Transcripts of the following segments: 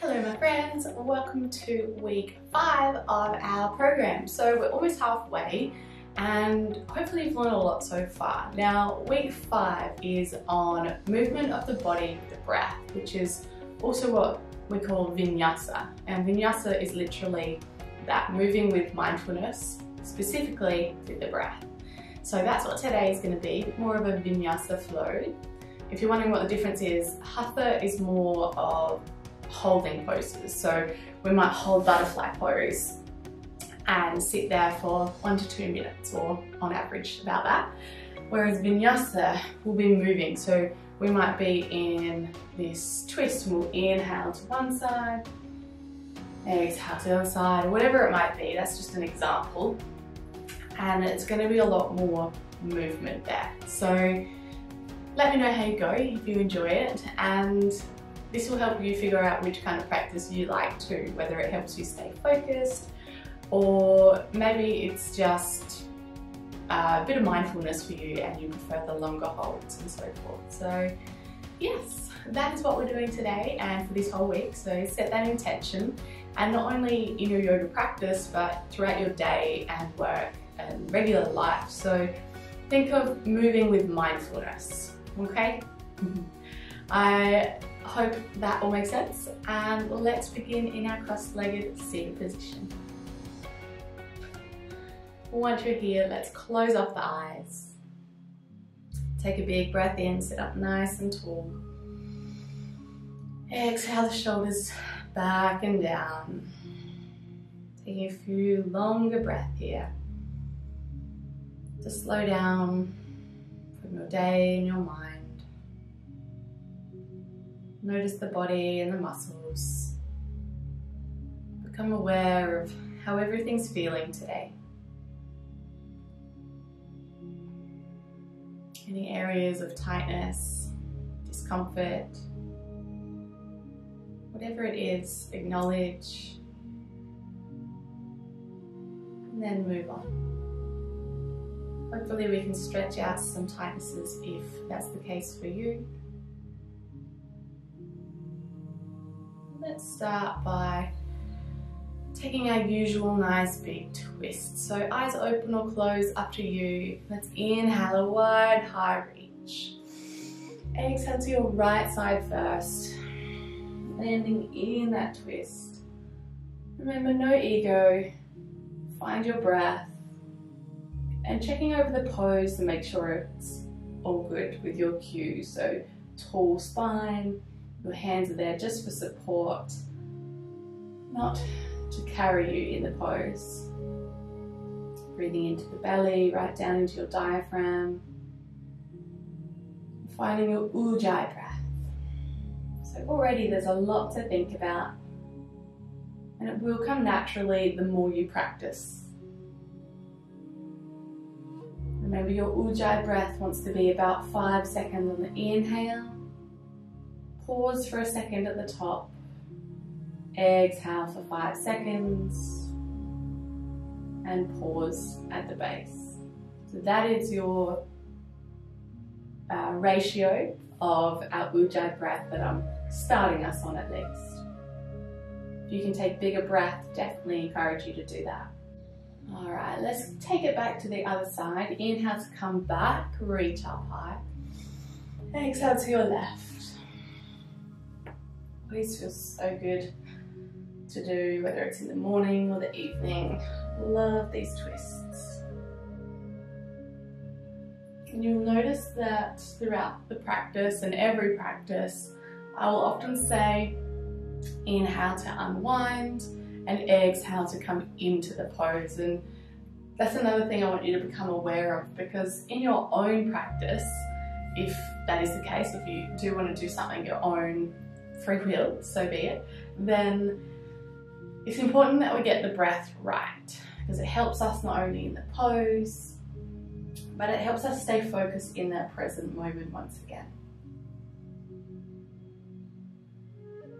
Hello my friends, welcome to week 5 of our program. So we're almost halfway and hopefully you've learned a lot so far. Now week 5 is on movement of the body, the breath, which is also what we call vinyasa. And vinyasa is literally that moving with mindfulness, specifically with the breath. So that's what today is going to be, more of a vinyasa flow. If you're wondering what the difference is, hatha is more of holding poses, so we might hold butterfly pose and sit there for 1 to 2 minutes, or on average about that, whereas vinyasa will be moving, so we might be in this twist and we'll inhale to one side, exhale to the other side, whatever it might be. That's just an example, and it's going to be a lot more movement there, so let me know how you go if you enjoy it, and this will help you figure out which kind of practice you like too, whether it helps you stay focused, or maybe it's just a bit of mindfulness for you and you prefer the longer holds and so forth. So yes, that is what we're doing today and for this whole week. So set that intention, and not only in your yoga practice but throughout your day and work and regular life. So think of moving with mindfulness, okay? I hope that all makes sense, and let's begin in our cross-legged seated position. Once you're here, let's close off the eyes. Take a big breath in, sit up nice and tall. Exhale the shoulders back and down. Taking a few longer breaths here to slow down from your day and your mind. Notice the body and the muscles. Become aware of how everything's feeling today. Any areas of tightness, discomfort, whatever it is, acknowledge and then move on. Hopefully we can stretch out some tightnesses if that's the case for you. Let's start by taking our usual nice big twist. So eyes open or closed, up to you. Let's inhale a wide, high reach. Exhale to your right side first. Landing in that twist. Remember, no ego. Find your breath. And checking over the pose to make sure it's all good with your cue. So tall spine. Your hands are there just for support, not to carry you in the pose. Breathing into the belly, right down into your diaphragm. Finding your ujjayi breath. So already there's a lot to think about, and it will come naturally the more you practice. Remember, your ujjayi breath wants to be about 5 seconds on the inhale. Pause for a second at the top, exhale for 5 seconds, and pause at the base. So that is your ratio of our ujjayi breath that I'm starting us on at least. If you can take bigger breath, definitely encourage you to do that. All right, let's take it back to the other side. Inhale to come back, reach up high. Exhale to your left. Always feels so good to do, whether it's in the morning or the evening. Love these twists. And you'll notice that throughout the practice and every practice, I will often say inhale to unwind and exhale to come into the pose. And that's another thing I want you to become aware of, because in your own practice, if that is the case, if you do want to do something your own free will, so be it, then it's important that we get the breath right, because it helps us not only in the pose, but it helps us stay focused in that present moment once again.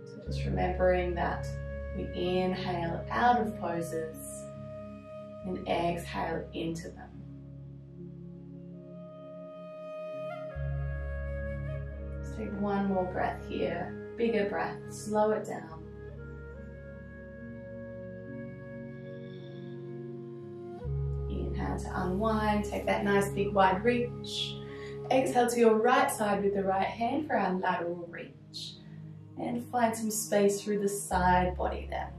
So just remembering that we inhale out of poses and exhale into them. Let's take one more breath here. Bigger breath, slow it down. Now to unwind, take that nice big wide reach. Exhale to your right side with the right hand for our lateral reach. And find some space through the side body there.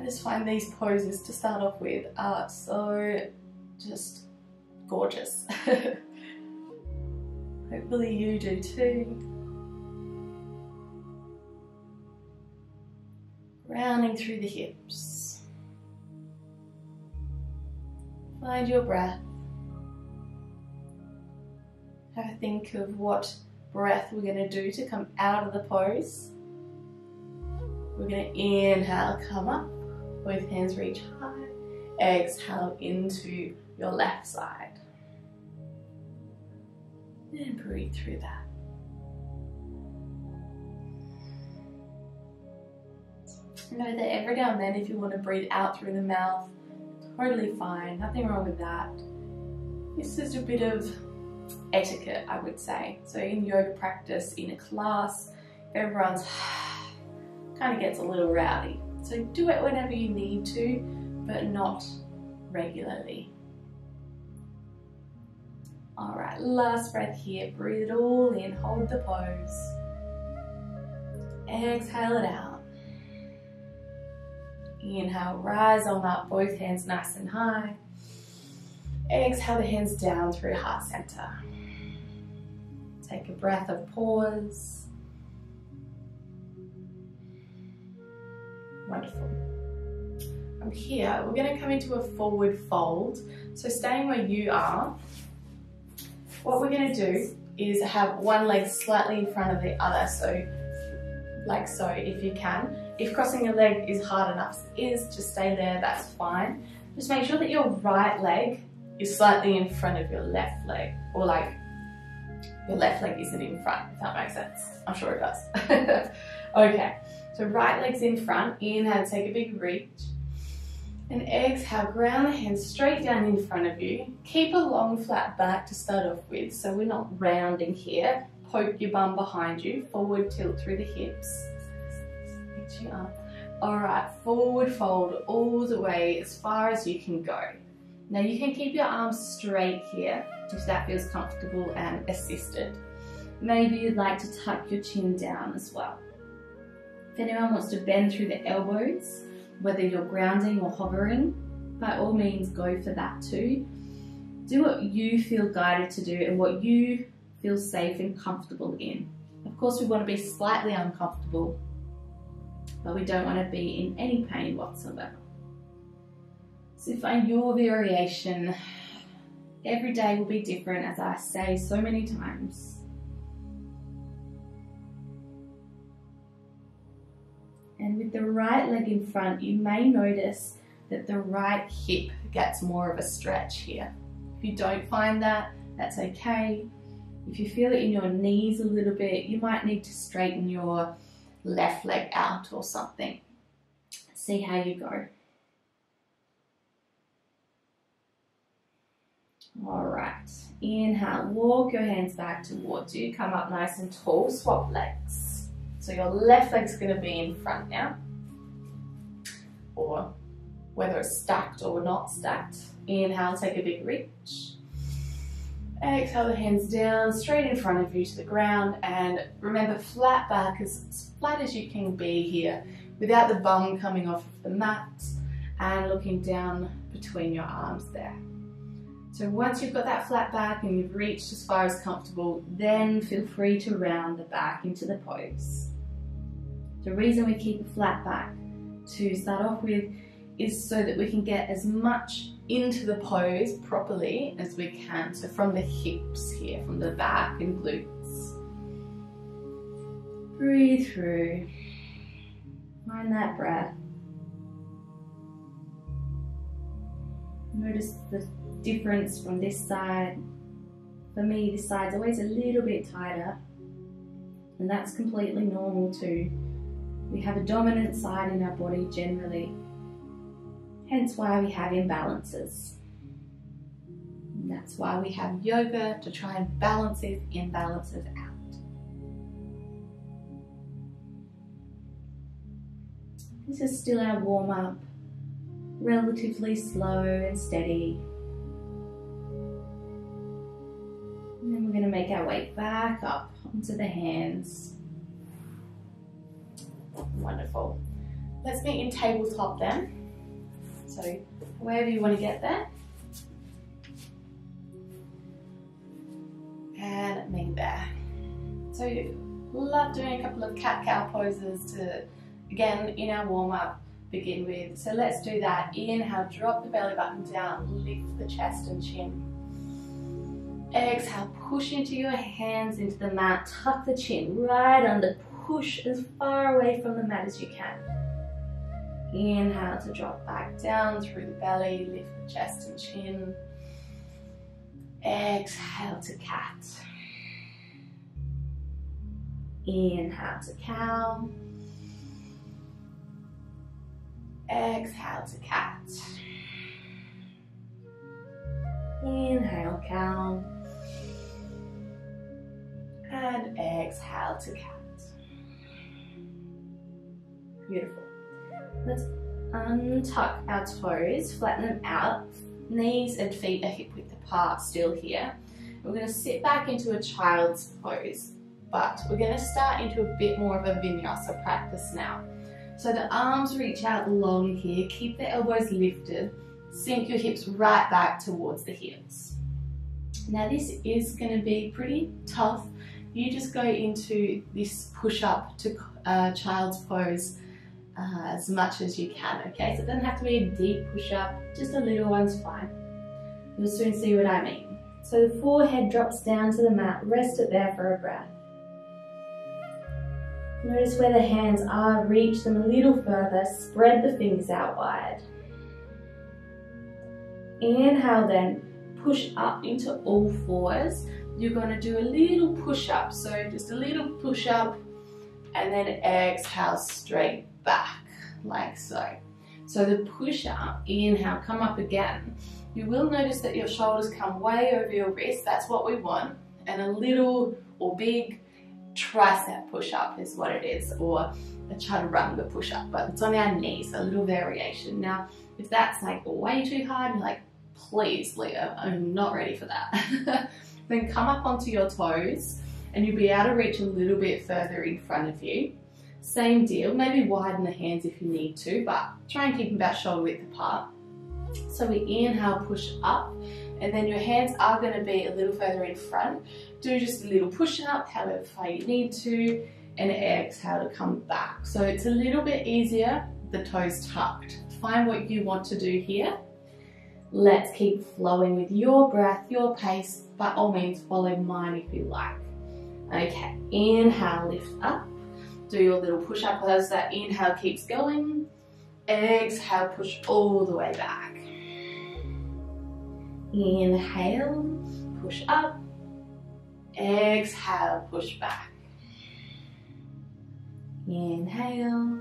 I just find these poses to start off with are so just gorgeous. Hopefully you do too. Rounding through the hips. Find your breath. Have a think of what breath we're going to do to come out of the pose. We're going to inhale, come up, both hands reach high. Exhale into your left side. And breathe through that. Know that every now and then if you want to breathe out through the mouth, totally fine, nothing wrong with that. This is a bit of etiquette, I would say. So in yoga practice, in a class, everyone's kind of gets a little rowdy. So do it whenever you need to, but not regularly. All right, last breath here. Breathe it all in, hold the pose. Exhale it out. Inhale, rise on up, both hands nice and high. Exhale the hands down through heart center. Take a breath of pause. Wonderful. From here, we're going to come into a forward fold. So staying where you are, what we're going to do is have one leg slightly in front of the other, so like so if you can. If crossing your leg is hard enough, just stay there, that's fine. Just make sure that your right leg is slightly in front of your left leg, or like your left leg isn't in front, if that makes sense. I'm sure it does. Okay, so right leg's in front, inhale, take a big reach. And exhale, ground the hands straight down in front of you. Keep a long flat back to start off with, so we're not rounding here. Poke your bum behind you, forward tilt through the hips. Alright, forward fold all the way as far as you can go. Now you can keep your arms straight here if that feels comfortable and assisted. Maybe you'd like to tuck your chin down as well. If anyone wants to bend through the elbows, whether you're grounding or hovering, by all means go for that too. Do what you feel guided to do and what you feel safe and comfortable in. Of course we want to be slightly uncomfortable, but we don't want to be in any pain whatsoever. So find your variation. Every day will be different, as I say so many times. And with the right leg in front, you may notice that the right hip gets more of a stretch here. If you don't find that, that's okay. If you feel it in your knees a little bit, you might need to straighten your left leg out or something. See how you go. All right, inhale, walk your hands back towards you, come up nice and tall, swap legs. So your left leg's gonna be in front now, or whether it's stacked or not stacked. Inhale, take a big reach. Exhale the hands down, straight in front of you to the ground, and remember flat back, as flat as you can be here, without the bum coming off of the mat, and looking down between your arms there. So once you've got that flat back and you've reached as far as comfortable, then feel free to round the back into the pose. The reason we keep a flat back to start off with is so that we can get as much into the pose properly as we can. So from the hips here, from the back and glutes. Breathe through. Find that breath. Notice the difference from this side. For me, this side's always a little bit tighter, and that's completely normal too. We have a dominant side in our body generally. Hence why we have imbalances. And that's why we have yoga, to try and balance these imbalances out. This is still our warm-up. relatively slow and steady. And then we're going to make our way back up onto the hands. Wonderful. Let's meet in tabletop then. So wherever you want to get there. And meet there. So love doing a couple of cat-cow poses to, again, in our warm-up, begin with. So let's do that. Inhale, drop the belly button down, lift the chest and chin. Exhale, push into your hands into the mat, tuck the chin right under, push as far away from the mat as you can. Inhale to drop back down through the belly, lift the chest and chin. Exhale to cat. Inhale to cow. Exhale to cat. Inhale, cow. And exhale to cat. Beautiful. Let's untuck our toes, flatten them out. Knees and feet are hip width apart still here. We're going to sit back into a child's pose, but we're going to start into a bit more of a vinyasa practice now. So the arms reach out long here, keep the elbows lifted, sink your hips right back towards the heels. Now this is going to be pretty tough. You just go into this push-up to child's pose as much as you can, okay? So it doesn't have to be a deep push-up, just a little one's fine. You'll soon see what I mean. So the forehead drops down to the mat, rest it there for a breath. Notice where the hands are, reach them a little further, spread the fingers out wide. Inhale then, push up into all fours. You're going to do a little push-up, so just a little push-up, and then exhale straight back, like so. So the push-up, inhale, come up again. You will notice that your shoulders come way over your wrists, that's what we want, and a little or big tricep push-up is what it is, or a chaturanga push-up, but it's on our knees, a little variation. Now, if that's like way too hard, you're like, please, Leah, I'm not ready for that. Then come up onto your toes, and you'll be able to reach a little bit further in front of you. Same deal, maybe widen the hands if you need to, but try and keep them about shoulder width apart. So we inhale, push up, and then your hands are going to be a little further in front. Do just a little push up, however far you need to, and exhale to come back. So it's a little bit easier, the toes tucked. Find what you want to do here. Let's keep flowing with your breath, your pace. By all means, follow mine if you like. Okay, inhale, lift up. Do your little push-up as that inhale keeps going. Exhale, push all the way back. Inhale, push up. Exhale, push back. Inhale.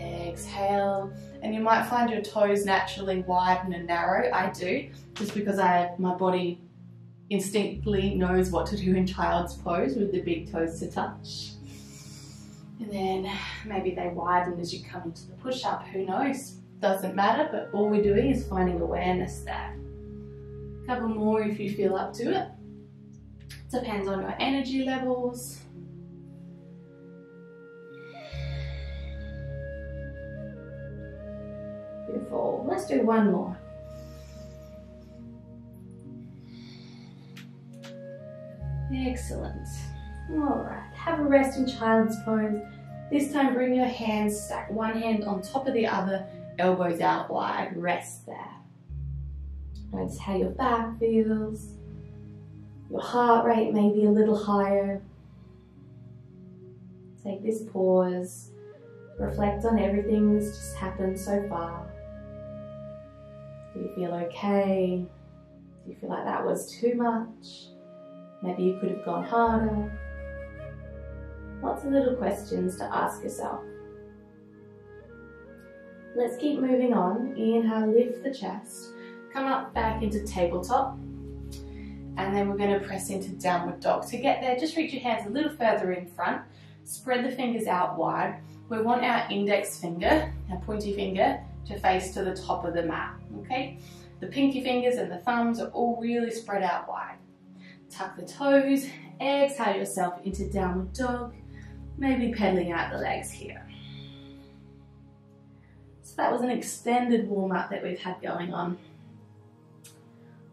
Exhale. And you might find your toes naturally widen and narrow. I do, just because my body instinctively knows what to do in child's pose with the big toes to touch. And then maybe they widen as you come into the push-up, who knows? Doesn't matter, but all we're doing is finding awareness there. A couple more if you feel up to it. Depends on your energy levels. Beautiful. Let's do one more. Excellent. Alright, have a rest in child's pose. This time bring your hands, stack one hand on top of the other, elbows out wide, rest there. Notice how your back feels. Your heart rate may be a little higher. Take this pause. Reflect on everything that's just happened so far. Do you feel okay? Do you feel like that was too much? Maybe you could have gone harder. Lots of little questions to ask yourself. Let's keep moving on. Inhale, lift the chest. Come up back into tabletop. And then we're going to press into downward dog. To get there, just reach your hands a little further in front. Spread the fingers out wide. we want our index finger, our pointy finger, to face to the top of the mat, okay? The pinky fingers and the thumbs are all really spread out wide. Tuck the toes, exhale yourself into downward dog, maybe pedaling out the legs here. So that was an extended warm-up that we've had going on.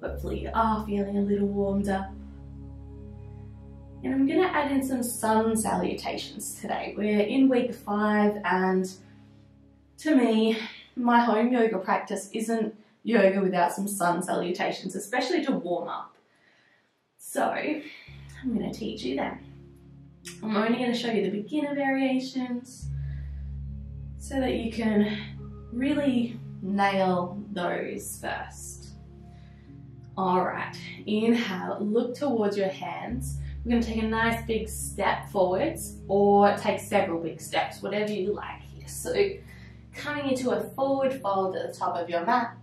Hopefully you are feeling a little warmed up. And I'm going to add in some sun salutations today. We're in week 5, and to me, my home yoga practice isn't yoga without some sun salutations, especially to warm up. So I'm going to teach you them. I'm only going to show you the beginner variations so that you can really nail those first. All right, inhale, look towards your hands. We're going to take a nice big step forwards, or take several big steps, whatever you like here. So coming into a forward fold at the top of your mat,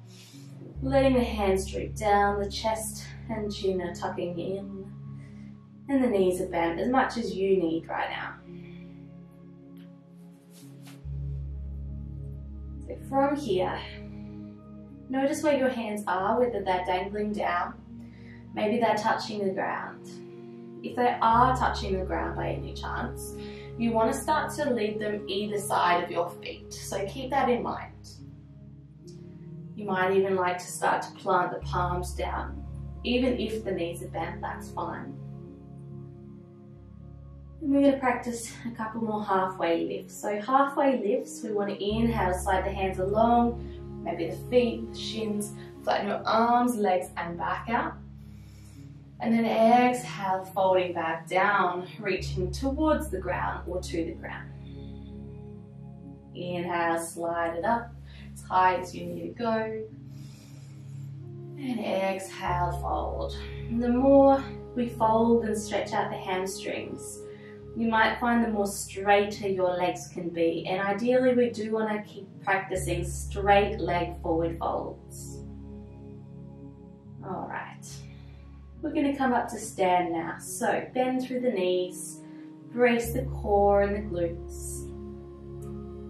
letting the hands droop down, the chest and chin are tucking in, and the knees are bent as much as you need right now. So from here, notice where your hands are, whether they're dangling down, maybe they're touching the ground. If they are touching the ground by any chance, you want to start to lead them either side of your feet. So keep that in mind. You might even like to start to plant the palms down. Even if the knees are bent, that's fine. And we're going to practice a couple more halfway lifts. So halfway lifts, we want to inhale, slide the hands along, maybe the feet, the shins, flatten your arms, legs and back out. And then exhale, folding back down, reaching towards the ground or to the ground. Inhale, slide it up as high as you need to go. And exhale, fold. And the more we fold and stretch out the hamstrings, you might find the more straighter your legs can be. And ideally, we do want to keep practicing straight leg forward folds. All right. We're going to come up to stand now, so bend through the knees, brace the core and the glutes,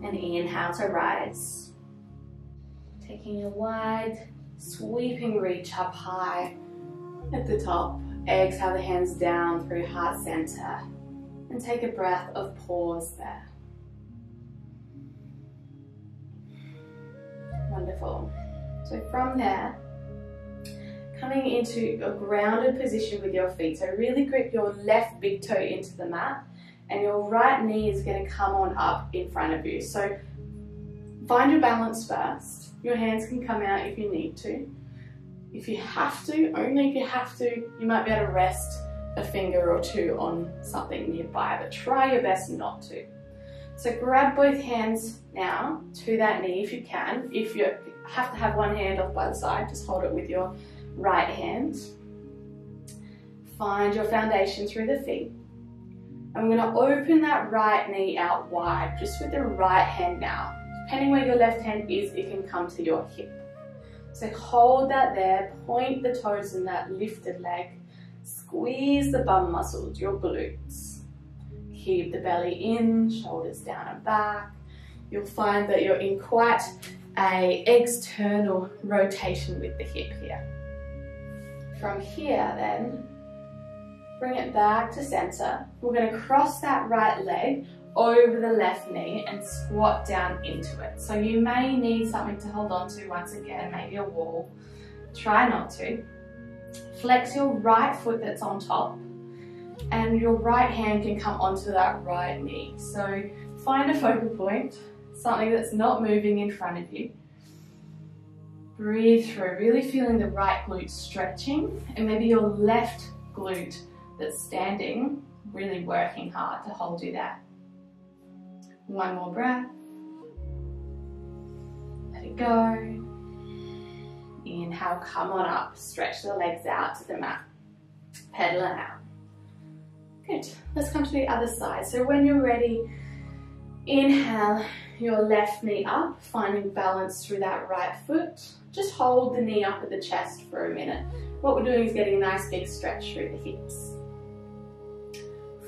and inhale to rise. Taking a wide, sweeping reach up high at the top, exhale the hands down through heart center, and take a breath of pause there. Wonderful. So from there, coming into a grounded position with your feet. So really grip your left big toe into the mat, and your right knee is going to come on up in front of you. So find your balance first. Your hands can come out if you need to. If you have to, only if you have to, you might be able to rest a finger or two on something nearby, but try your best not to. So grab both hands now to that knee if you can. If you have to have one hand off by the side, just hold it with your right hand. Find your foundation through the feet. I'm going to open that right knee out wide, just with the right hand now. Depending where your left hand is, it can come to your hip. So hold that there, point the toes in that lifted leg, squeeze the bum muscles, your glutes. Keep the belly in, shoulders down and back. You'll find that you're in quite an external rotation with the hip here. From here then, bring it back to center. We're going to cross that right leg over the left knee and squat down into it. So you may need something to hold on to once again, maybe a wall. Try not to. Flex your right foot that's on top, and your right hand can come onto that right knee. So find a focal point, something that's not moving in front of you. Breathe through, really feeling the right glute stretching, and maybe your left glute that's standing, really working hard to hold you there. One more breath. Let it go. Inhale, come on up. Stretch the legs out to the mat. Pedal it out. Good. Let's come to the other side. So when you're ready, inhale, your left knee up, finding balance through that right foot. Just hold the knee up at the chest for a minute. What we're doing is getting a nice big stretch through the hips.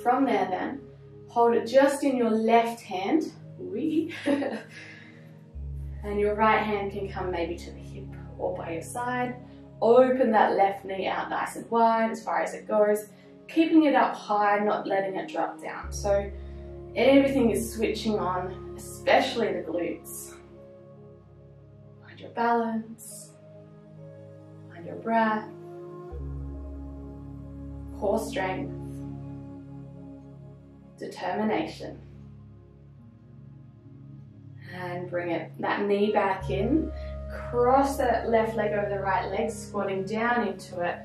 From there then, hold it just in your left hand, wee. And your right hand can come maybe to the hip or by your side. Open that left knee out nice and wide as far as it goes, keeping it up high, not letting it drop down. So everything is switching on, especially the glutes. Find your balance, find your breath, core strength, determination. And bring it, that knee back in, cross that left leg over the right leg, squatting down into it,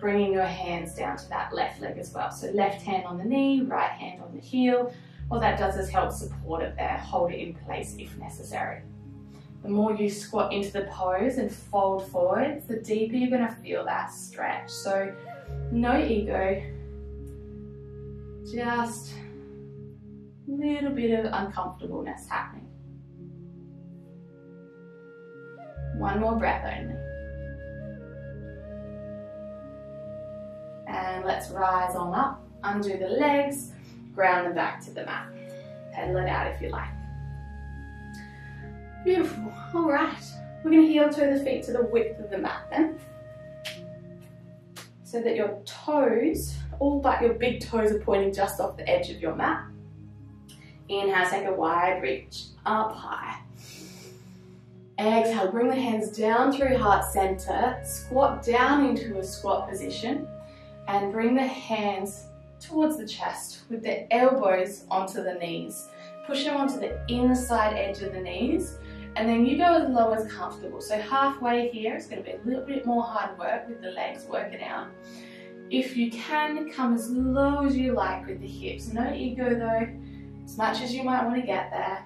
bringing your hands down to that left leg as well. So left hand on the knee, right hand on the heel. All that does is help support it there, hold it in place if necessary. The more you squat into the pose and fold forwards, the deeper you're going to feel that stretch. So no ego, just a little bit of uncomfortableness happening. One more breath only. And let's rise on up, undo the legs, ground the back to the mat. Pedal it out if you like. Beautiful. All right. We're going to heel toe the feet to the width of the mat then. So that your toes, all but your big toes, are pointing just off the edge of your mat. Inhale, take a wide reach up high. Exhale, bring the hands down through heart center, squat down into a squat position, and bring the hands towards the chest with the elbows onto the knees. Push them onto the inside edge of the knees, and then you go as low as comfortable. So halfway here, it's going to be a little bit more hard work with the legs working out. If you can, come as low as you like with the hips. No ego though, as much as you might want to get there,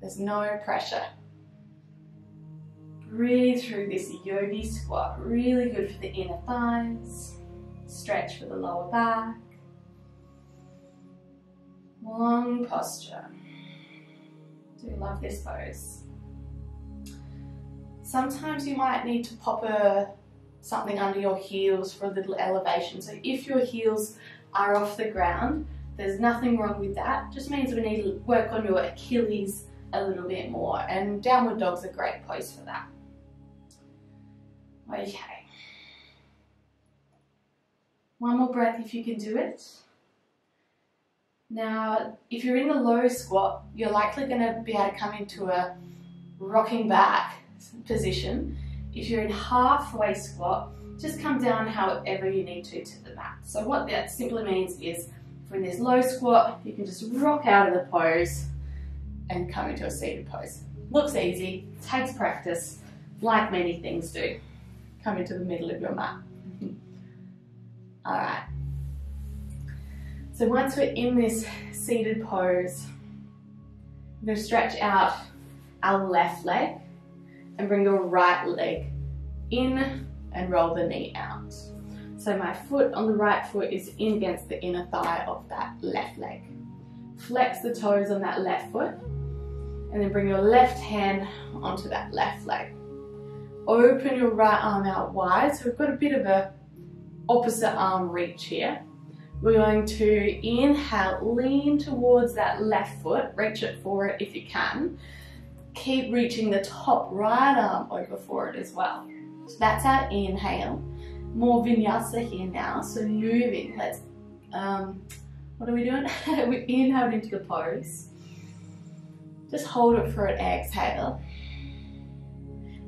there's no pressure. Breathe through this yogi squat, really good for the inner thighs, stretch for the lower back, long posture. Do love this pose. Sometimes you might need to pop something under your heels for a little elevation, so if your heels are off the ground, there's nothing wrong with that, just means we need to work on your Achilles a little bit more, and downward dog's a great pose for that. Okay. One more breath if you can do it. Now, if you're in a low squat, you're likely going to be able to come into a rocking back position. If you're in halfway squat, just come down however you need to the mat. So what that simply means is, from this low squat, you can just rock out of the pose and come into a seated pose. Looks easy, takes practice, like many things do. Come into the middle of your mat. All right. So once we're in this seated pose, we're going to stretch out our left leg and bring your right leg in and roll the knee out. So my foot on the right foot is in against the inner thigh of that left leg. Flex the toes on that left foot and then bring your left hand onto that left leg. Open your right arm out wide, so we've got a bit of a opposite arm reach here. We're going to inhale, lean towards that left foot, reach it for it if you can. Keep reaching the top right arm over for it as well. So that's our inhale. More vinyasa here now, so moving. Let's what are we doing? We inhale into the pose. Just hold it for an exhale.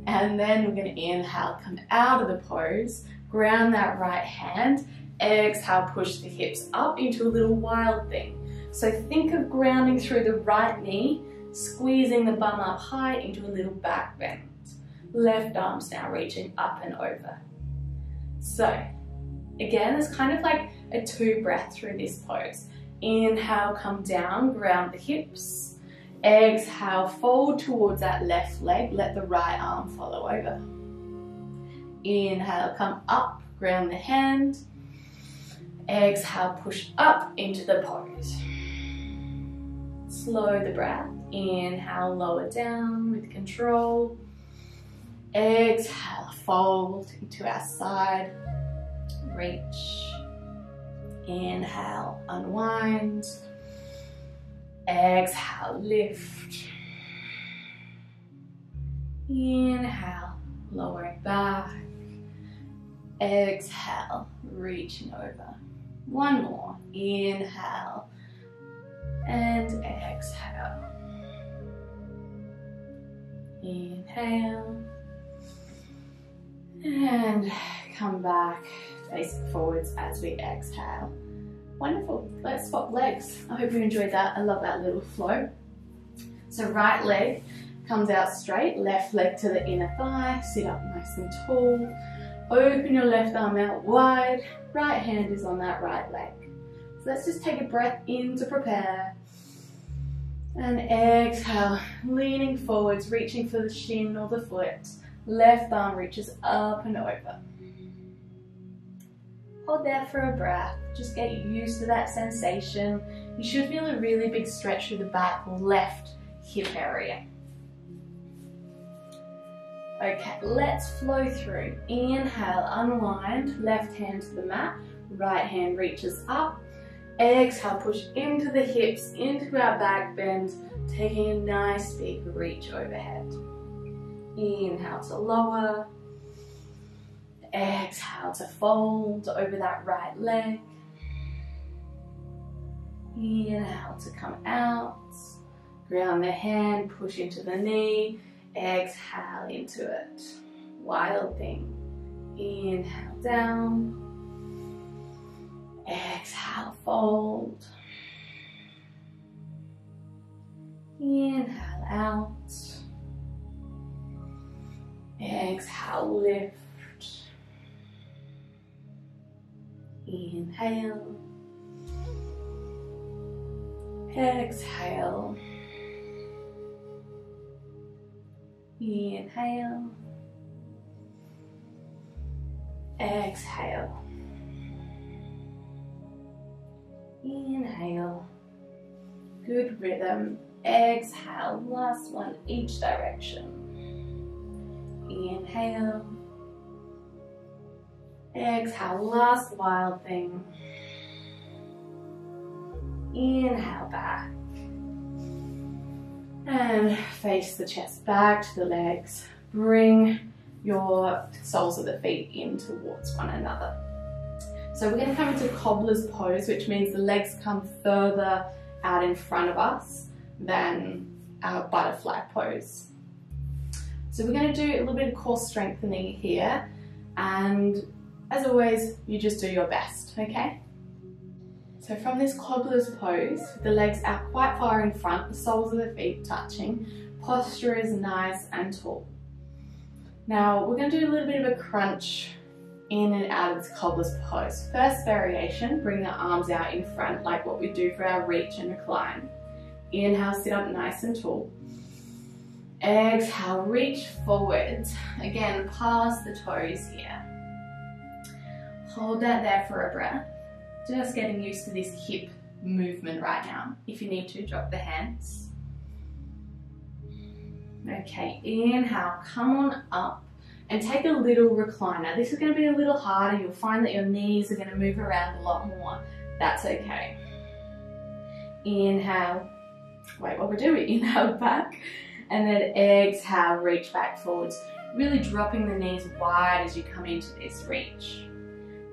And then we're going to inhale, come out of the pose, ground that right hand, exhale, push the hips up into a little wild thing. So think of grounding through the right knee, squeezing the bum up high into a little back bend. Left arm's now reaching up and over. So again, it's kind of like a two breath through this pose. Inhale, come down, ground the hips. Exhale, fold towards that left leg, let the right arm follow over. Inhale, come up, ground the hand. Exhale, push up into the pose. Slow the breath. Inhale, lower down with control. Exhale, fold into our side, reach. Inhale, unwind. Exhale, lift. Inhale, lower it back. Exhale, reaching over. One more. Inhale and exhale. Inhale. And come back, face forwards as we exhale. Wonderful. Let's swap legs. I hope you enjoyed that. I love that little flow. So right leg comes out straight, left leg to the inner thigh. Sit up nice and tall. Open your left arm out wide. Right hand is on that right leg. So let's just take a breath in to prepare. And exhale, leaning forwards, reaching for the shin or the foot. Left arm reaches up and over. Hold there for a breath. Just get used to that sensation. You should feel a really big stretch through the back left hip area. Okay, let's flow through. Inhale, unwind, left hand to the mat, right hand reaches up. Exhale, push into the hips, into our back bend, taking a nice big reach overhead. Inhale to lower. Exhale to fold over that right leg. Inhale to come out. Ground the hand, push into the knee. Exhale into it. Wild thing. Inhale down. Exhale, fold. Inhale out. Exhale, lift. Inhale. Exhale. Inhale. Exhale. Inhale. Good rhythm. Exhale. Last one, each direction. Inhale. Exhale, last wild thing. Inhale back. And face the chest back to the legs. Bring your soles of the feet in towards one another. So we're going to come into cobbler's pose, which means the legs come further out in front of us than our butterfly pose. So we're going to do a little bit of core strengthening here, and as always, you just do your best, okay? So from this cobbler's pose, the legs out quite far in front, the soles of the feet touching, posture is nice and tall. Now we're going to do a little bit of a crunch in and out of this cobbler's pose. First variation, bring the arms out in front like what we do for our reach and recline. Inhale, sit up nice and tall. Exhale, reach forward. Again, past the toes here. Hold that there for a breath. Just getting used to this hip movement right now. If you need to, drop the hands. Okay, inhale, come on up and take a little recliner. This is going to be a little harder. You'll find that your knees are going to move around a lot more. That's okay. Inhale. Wait, what we do? We inhale back and then exhale, reach back forwards. Really dropping the knees wide as you come into this reach.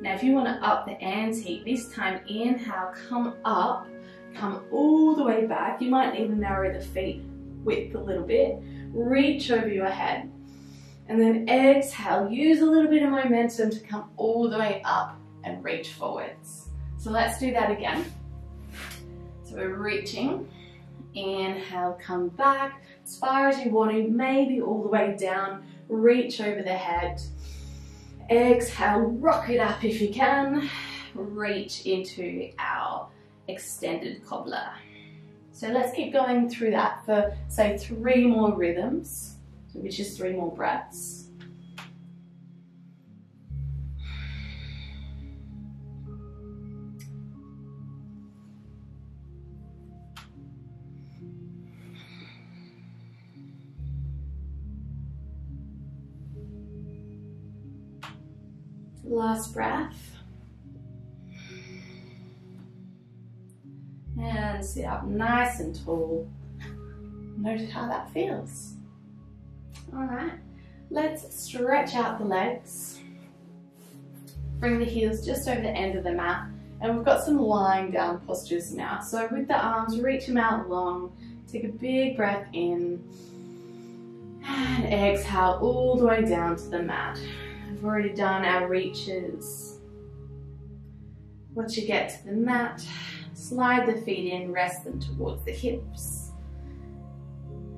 Now if you want to up the ante, this time inhale, come up, come all the way back. You might even narrow the feet width a little bit. Reach over your head. And then exhale, use a little bit of momentum to come all the way up and reach forwards. So let's do that again. So we're reaching. Inhale, come back. As far as you want to, maybe all the way down. Reach over the head. Exhale, rock it up if you can. Reach into our extended cobbler. So let's keep going through that for, say, 3 more rhythms, which is 3 more breaths. Last breath. and sit up nice and tall. Notice how that feels. All right, let's stretch out the legs. Bring the heels just over the end of the mat, and we've got some lying down postures now. So with the arms, reach them out long, take a big breath in, and exhale all the way down to the mat. We've already done our reaches. Once you get to the mat, slide the feet in, rest them towards the hips.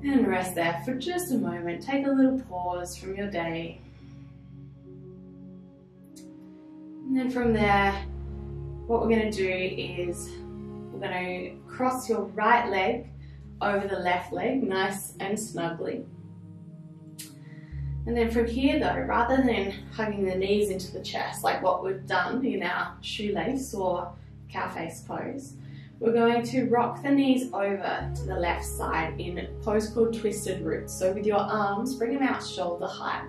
And rest there for just a moment. Take a little pause from your day. And then from there, what we're going to do is we're going to cross your right leg over the left leg, nice and snugly. And then from here though, rather than hugging the knees into the chest like what we've done in our shoelace or cow face pose, we're going to rock the knees over to the left side in a pose called twisted roots. So with your arms, bring them out shoulder height,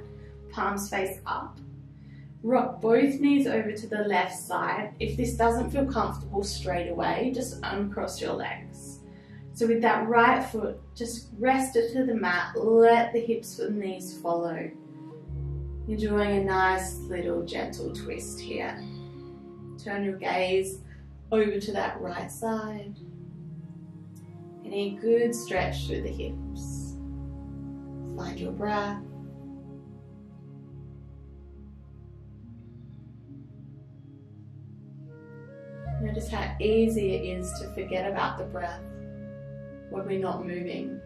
palms face up. Rock both knees over to the left side. If this doesn't feel comfortable straight away, just uncross your legs. So with that right foot, just rest it to the mat, let the hips and knees follow. You're doing a nice little gentle twist here. Turn your gaze over to that right side. Getting a good stretch through the hips. Find your breath. Notice how easy it is to forget about the breath when we're not moving,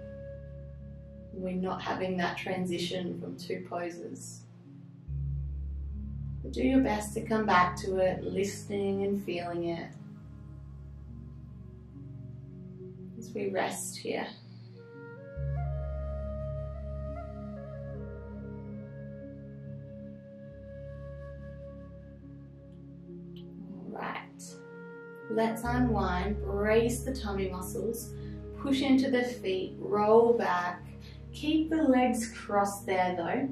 when we're not having that transition from two poses. But do your best to come back to it, listening and feeling it. As we rest here. All right, let's unwind, brace the tummy muscles, push into the feet, roll back, keep the legs crossed there though,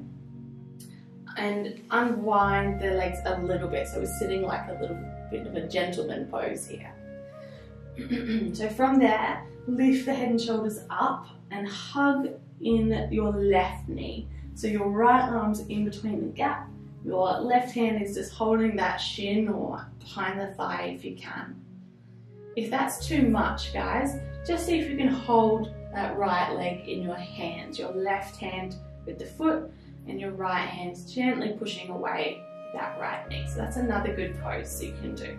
and unwind the legs a little bit. So we're sitting like a little bit of a gentleman pose here. So from there, lift the head and shoulders up and hug in your left knee. So your right arm's in between the gap. Your left hand is just holding that shin or behind the thigh if you can. If that's too much, guys, just see if you can hold that right leg in your hands. Your left hand with the foot and your right hand gently pushing away that right knee. So that's another good pose you can do.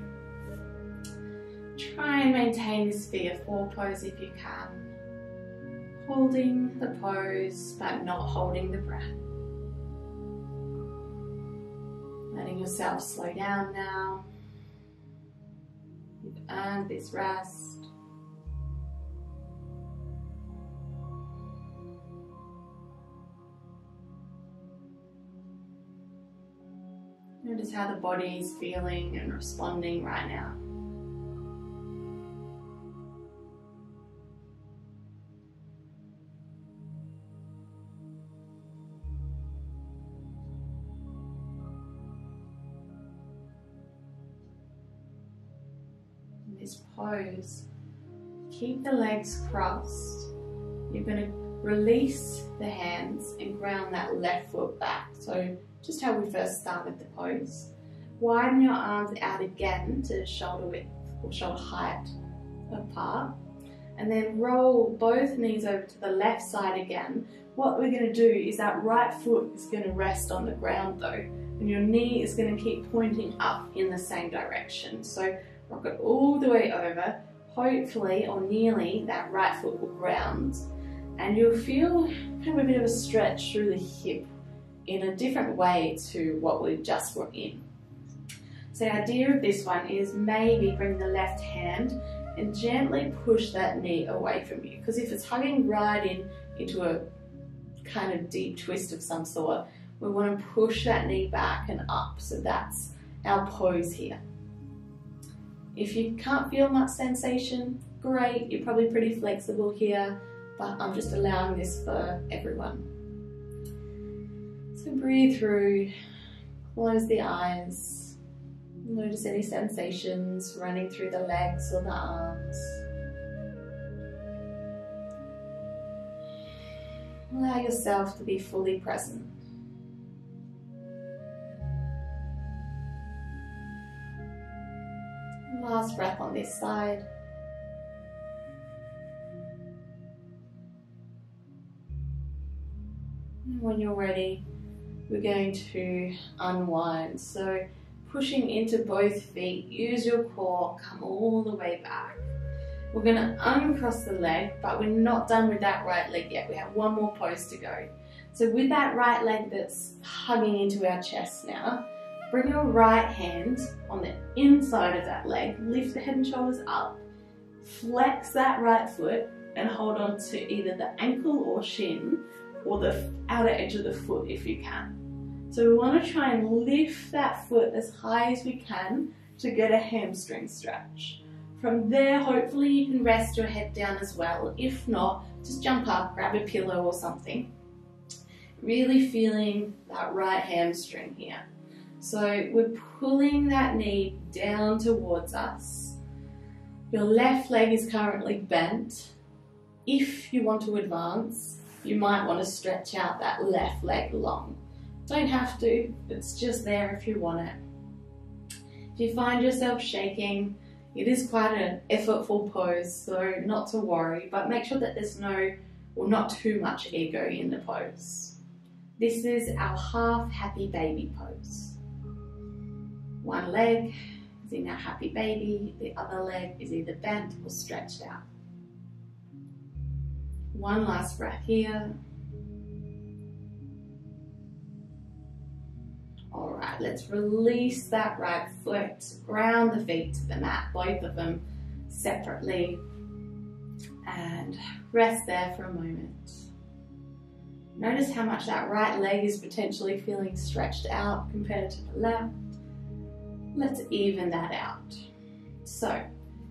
Try and maintain this figure four pose if you can, holding the pose but not holding the breath. Letting yourself slow down now. You've earned this rest. Notice how the body is feeling and responding right now. Pose. Keep the legs crossed. You're going to release the hands and ground that left foot back. So just how we first started the pose. Widen your arms out again to shoulder width or shoulder height apart. And then roll both knees over to the left side again. What we're going to do is that right foot is going to rest on the ground though. And your knee is going to keep pointing up in the same direction. So rock it all the way over, hopefully or nearly that right foot will ground, and you'll feel kind of a bit of a stretch through the hip in a different way to what we just were in. So the idea of this one is maybe bring the left hand and gently push that knee away from you, because if it's hugging right in into a kind of deep twist of some sort, we want to push that knee back and up. So that's our pose here. If you can't feel much sensation, great, you're probably pretty flexible here, but I'm just allowing this for everyone. So breathe through, close the eyes, notice any sensations running through the legs or the arms. Allow yourself to be fully present. Last breath on this side. And when you're ready, we're going to unwind. So pushing into both feet, use your core, come all the way back. We're going to uncross the leg, but we're not done with that right leg yet. We have one more pose to go. So with that right leg that's hugging into our chest now, bring your right hand on the inside of that leg, lift the head and shoulders up, flex that right foot and hold on to either the ankle or shin or the outer edge of the foot if you can. So we want to try and lift that foot as high as we can to get a hamstring stretch. From there, hopefully you can rest your head down as well. If not, just jump up, grab a pillow or something. Really feeling that right hamstring here. So we're pulling that knee down towards us. Your left leg is currently bent. If you want to advance, you might want to stretch out that left leg long. Don't have to, it's just there if you want it. If you find yourself shaking, it is quite an effortful pose, so not to worry, but make sure that there's no, or not too much ego in the pose. This is our half happy baby pose. One leg is in our happy baby, the other leg is either bent or stretched out. One last breath here. All right, let's release that right foot, ground the feet to the mat, both of them separately, and rest there for a moment. Notice how much that right leg is potentially feeling stretched out compared to the left. Let's even that out. So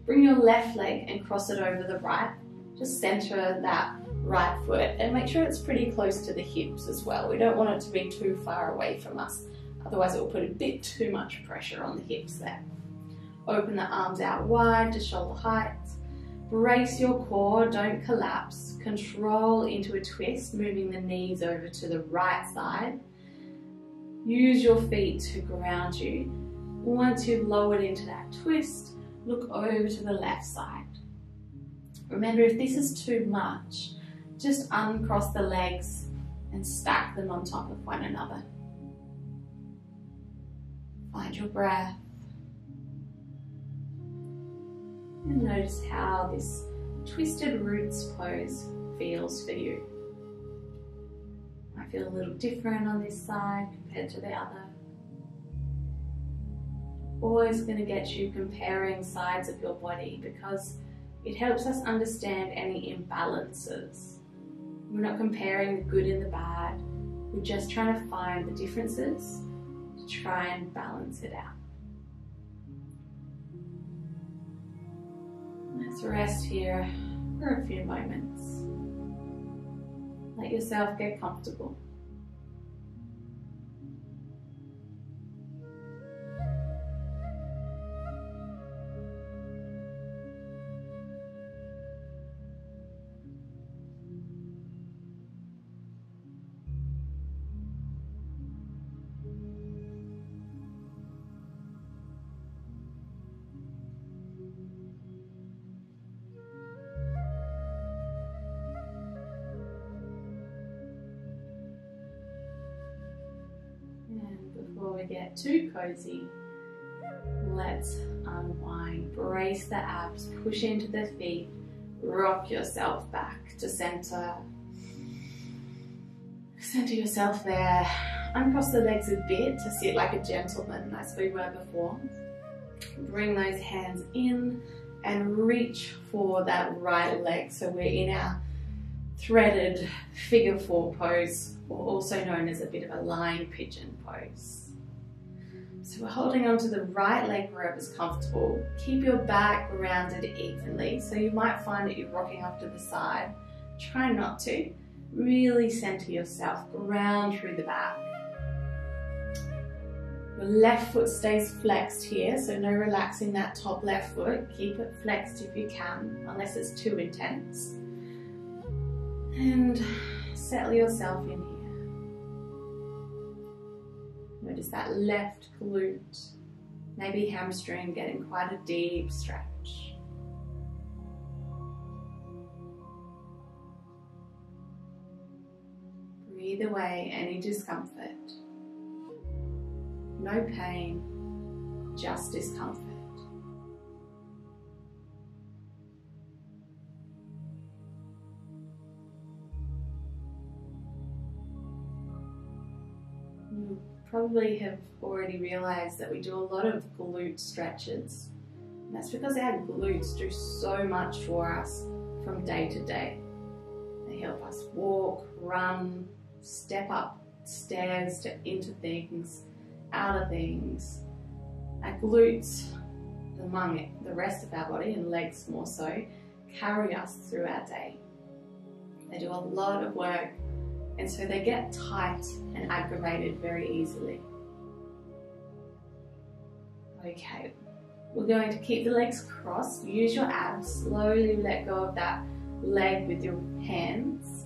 bring your left leg and cross it over the right. Just center that right foot and make sure it's pretty close to the hips as well. We don't want it to be too far away from us. Otherwise it will put a bit too much pressure on the hips there. Open the arms out wide to shoulder height. Brace your core, don't collapse. Control into a twist, moving the knees over to the right side. Use your feet to ground you. Once you've lowered into that twist, look over to the left side. Remember, if this is too much, just uncross the legs and stack them on top of one another. Find your breath. And notice how this twisted roots pose feels for you. I feel a little different on this side compared to the other. Always going to get you comparing sides of your body because it helps us understand any imbalances. We're not comparing the good and the bad. We're just trying to find the differences to try and balance it out. Let's rest here for a few moments. Let yourself get comfortable. Get too cozy, let's unwind. Brace the abs, push into the feet, rock yourself back to center. Center yourself there. Uncross the legs a bit to sit like a gentleman as we were before. Bring those hands in and reach for that right leg. So we're in our threaded figure four pose, or also known as a bit of a lying pigeon pose. So we're holding onto the right leg wherever's comfortable. Keep your back rounded evenly. So you might find that you're rocking up to the side. Try not to. Really center yourself, ground through the back. Your left foot stays flexed here, so no relaxing that top left foot. Keep it flexed if you can, unless it's too intense. And Settle yourself in here. Notice that left glute, maybe hamstring getting quite a deep stretch. Breathe away any discomfort. No pain, just discomfort. You probably have already realized that we do a lot of glute stretches. And that's because our glutes do so much for us from day to day. They help us walk, run, step up stairs, step into things, out of things. Our glutes, among it, the rest of our body and legs more so, carry us through our day. They do a lot of work, and so they get tight and aggravated very easily. Okay, we're going to keep the legs crossed. Use your abs, slowly let go of that leg with your hands.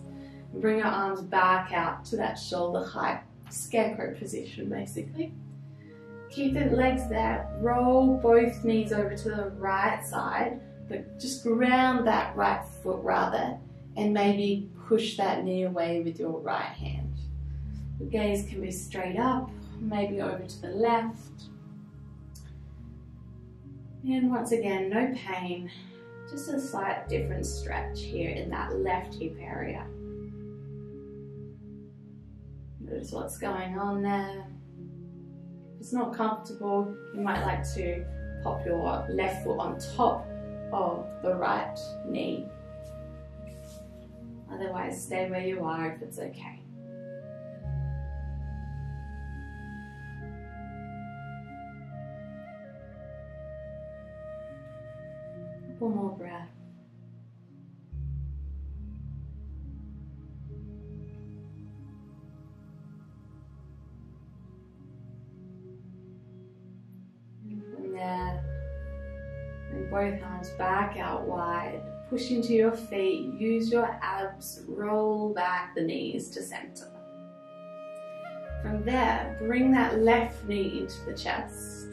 Bring your arms back out to that shoulder height scarecrow position, basically. Keep the legs there, roll both knees over to the right side, but just ground that right foot rather, and maybe push that knee away with your right hand. The gaze can be straight up, maybe over to the left. And once again, no pain, just a slight different stretch here in that left hip area. Notice what's going on there. If it's not comfortable, you might like to pop your left foot on top of the right knee. Otherwise, stay where you are if it's okay. One more breath. Both arms back out wide, push into your feet, use your abs, roll back the knees to center. From there, bring that left knee into the chest,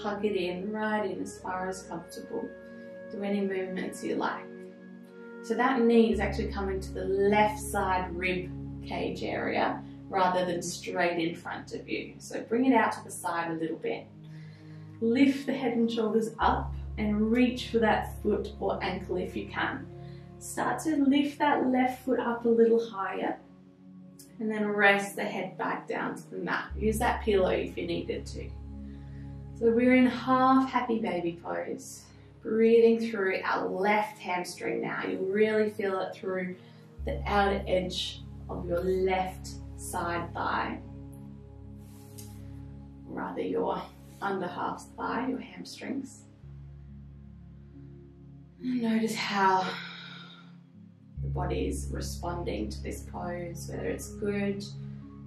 hug it in, right in as far as comfortable. Do any movements you like. So that knee is actually coming to the left side rib cage area rather than straight in front of you. So bring it out to the side a little bit. Lift the head and shoulders up, and reach for that foot or ankle if you can. Start to lift that left foot up a little higher and then rest the head back down to the mat. Use that pillow if you needed to. So we're in half happy baby pose, breathing through our left hamstring now. You'll really feel it through the outer edge of your left side thigh, rather your under half thigh, your hamstrings. Notice how the body is responding to this pose, whether it's good,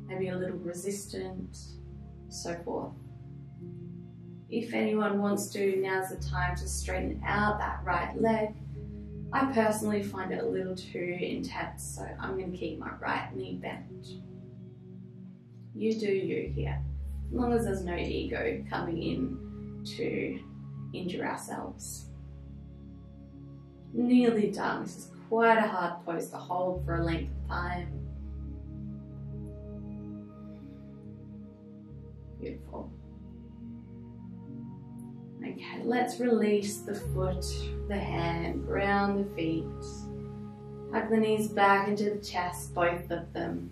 maybe a little resistant, so forth. If anyone wants to, now's the time to straighten out that right leg. I personally find it a little too intense, so I'm going to keep my right knee bent. You do you here, as long as there's no ego coming in to injure ourselves. Nearly done. This is quite a hard pose to hold for a length of time. Beautiful. Okay, let's release the foot, the hand, ground the feet. Hug the knees back into the chest, both of them.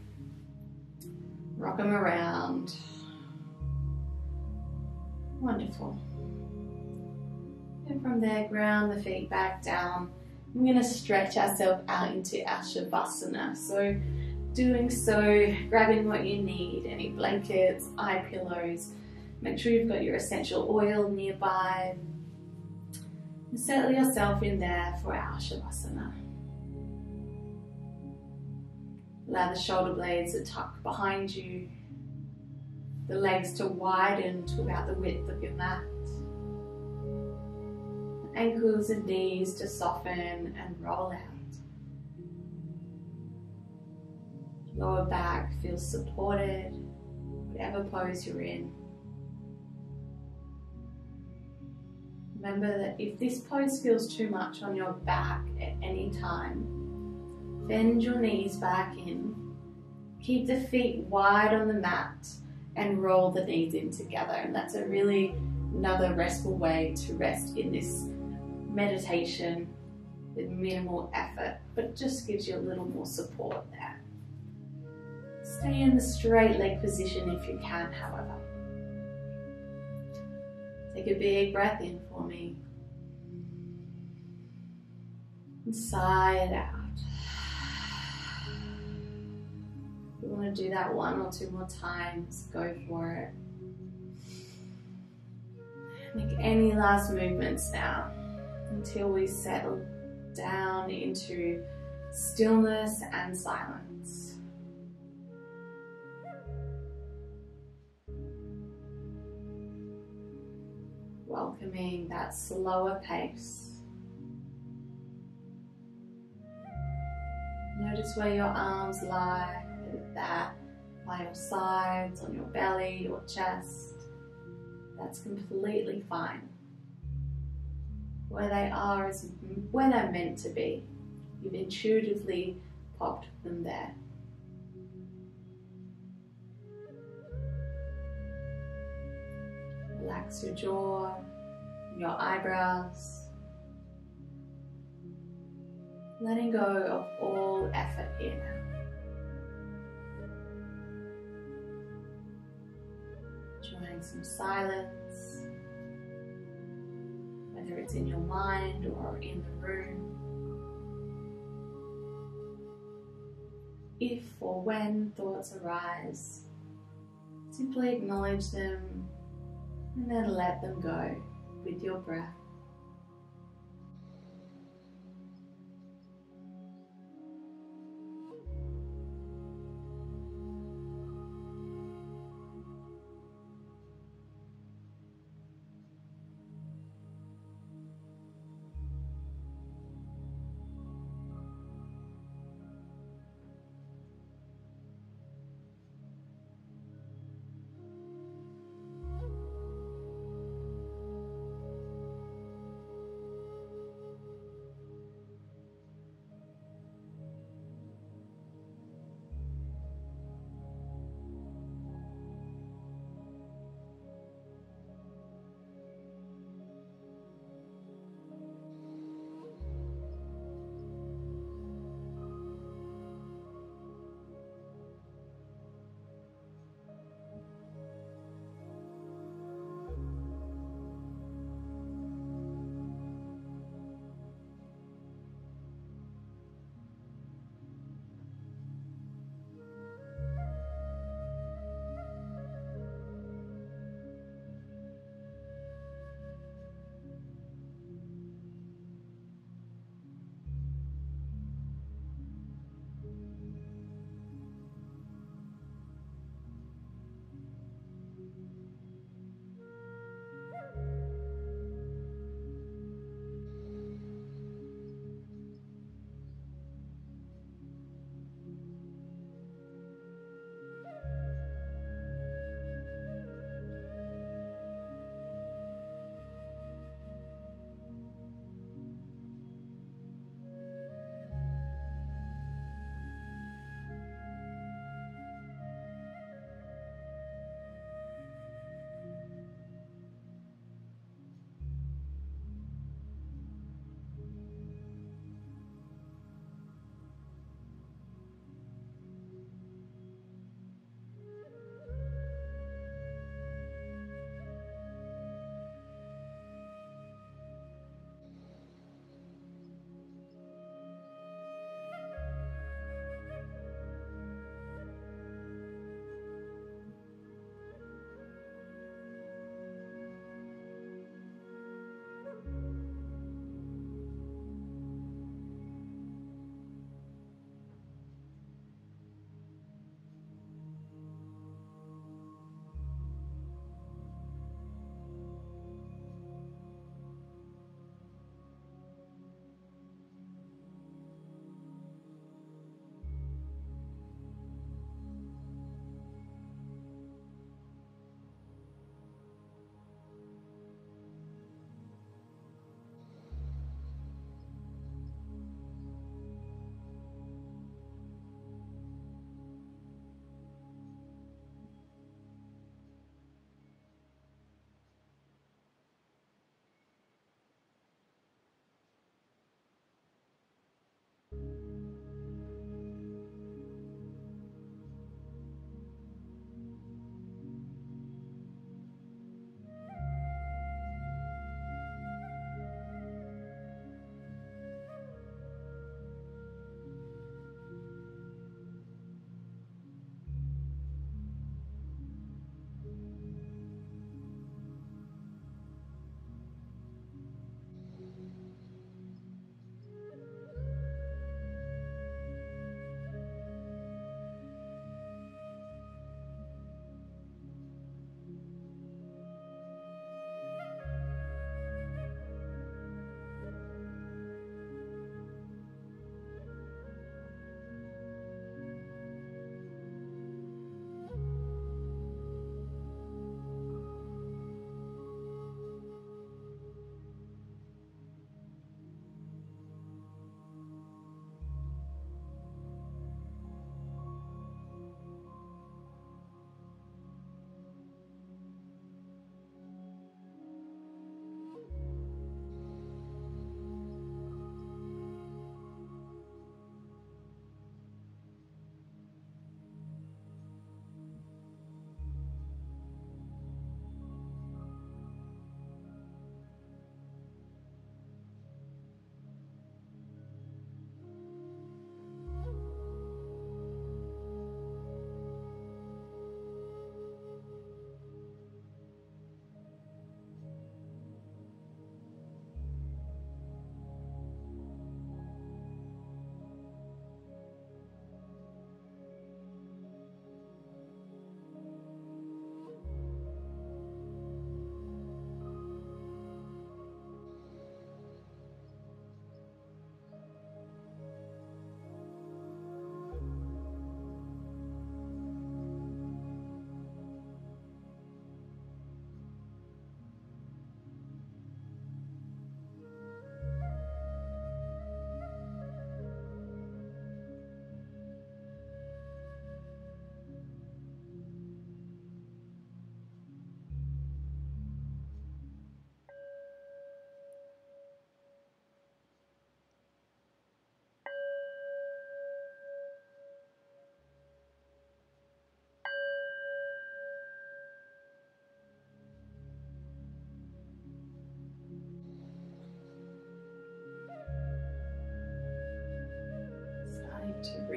Rock them around. Wonderful. And from there, ground the feet back down. I'm going to stretch ourselves out into our Shavasana. So doing so, grabbing what you need, any blankets, eye pillows. Make sure you've got your essential oil nearby. And settle yourself in there for our Shavasana. Allow the shoulder blades to tuck behind you. The legs to widen to about the width of your mat. Ankles and knees to soften and roll out. lower back feels supported, whatever pose you're in. Remember that if this pose feels too much on your back at any time, bend your knees back in, keep the feet wide on the mat and roll the knees in together. And that's a really another restful way to rest in this meditation with minimal effort, but just gives you a little more support there. Stay in the straight leg position if you can, however. Take a big breath in for me and sigh it out. If you want to do that one or two more times, go for it. Make any last movements now until we settle down into stillness and silence. Welcoming that slower pace. Notice where your arms lie, that by your sides, on your belly, your chest. That's completely fine. Where they are is where they're meant to be. You've intuitively popped them there. Relax your jaw, your eyebrows. Letting go of all effort here now. Enjoying some silence, whether it's in your mind or in the room. If or when thoughts arise, simply acknowledge them and then let them go with your breath.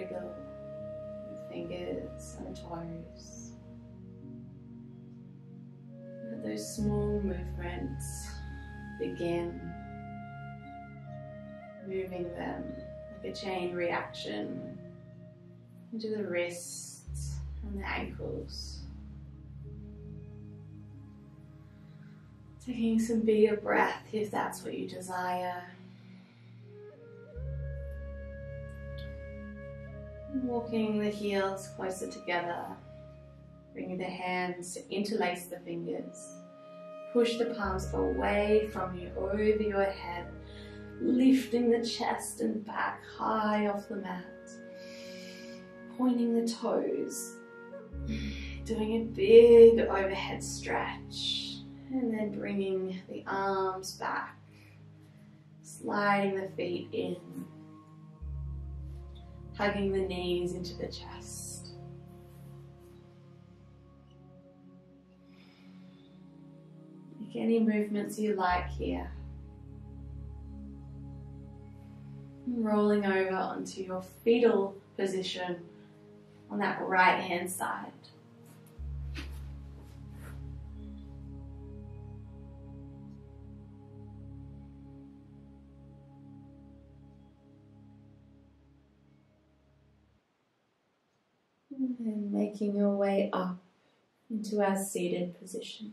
freedom of fingers and toes. Let those small movements begin, moving them like a chain reaction into the wrists and the ankles. Taking some bigger breath if that's what you desire. Walking the heels closer together, bringing the hands to interlace the fingers. Push the palms away from you, over your head, lifting the chest and back high off the mat. Pointing the toes, doing a big overhead stretch. And then bringing the arms back, sliding the feet in, hugging the knees into the chest. Make any movements you like here. Rolling over onto your fetal position on that right hand side. And making your way up into our seated position.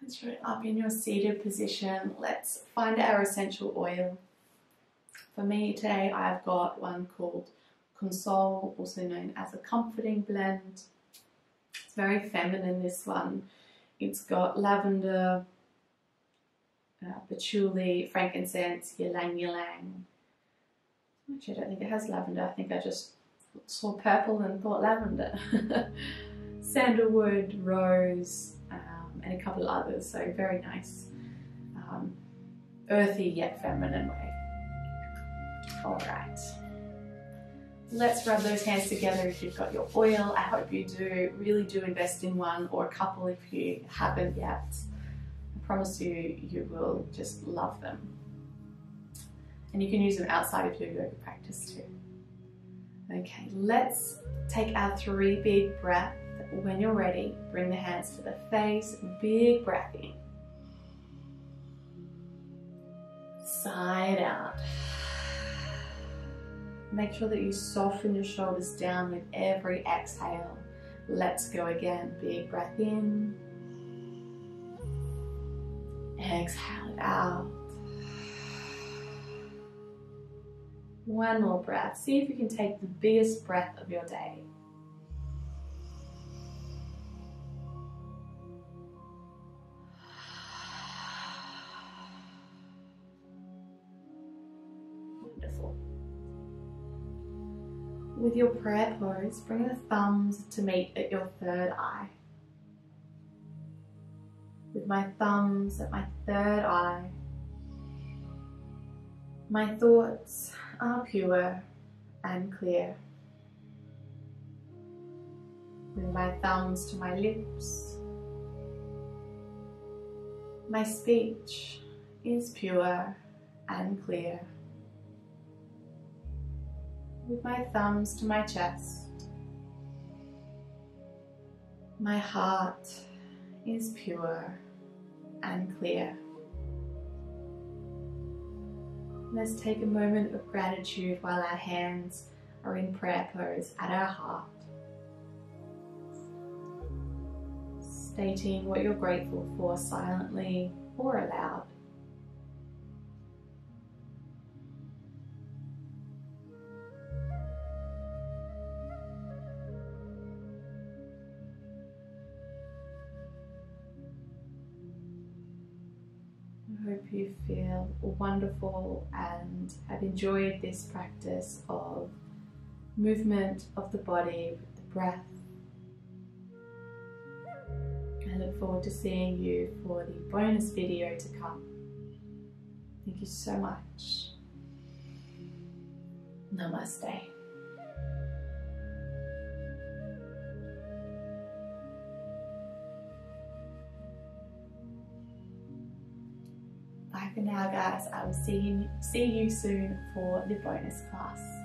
Once you're up in your seated position, let's find our essential oil. For me today, I've got one called Console, also known as a comforting blend. It's very feminine, this one. It's got lavender, patchouli, frankincense, ylang ylang. Actually, I don't think it has lavender. I think I just saw purple and thought lavender. Sandalwood, rose, and a couple of others. So very nice, earthy yet feminine way. All right. Let's rub those hands together if you've got your oil. I hope you do, really do invest in one or a couple if you haven't yet. I promise you, you will just love them. And you can use them outside of your yoga practice too. Okay, let's take our three big breaths. When you're ready, bring the hands to the face, big breath in. Side out. Make sure that you soften your shoulders down with every exhale. Let's go again. Big breath in. Exhale it out. One more breath. See if you can take the biggest breath of your day. Wonderful. With your prayer pose, bring the thumbs to meet at your third eye. With my thumbs at my third eye, my thoughts are pure and clear. With my thumbs to my lips, my speech is pure and clear. With my thumbs to my chest, my heart is pure and clear. Let's take a moment of gratitude while our hands are in prayer pose at our heart, stating what you're grateful for silently or aloud. You feel wonderful and have enjoyed this practice of movement of the body with the breath. I look forward to seeing you for the bonus video to come. Thank you so much. Namaste. Taka now guys, I will see you soon for the bonus class.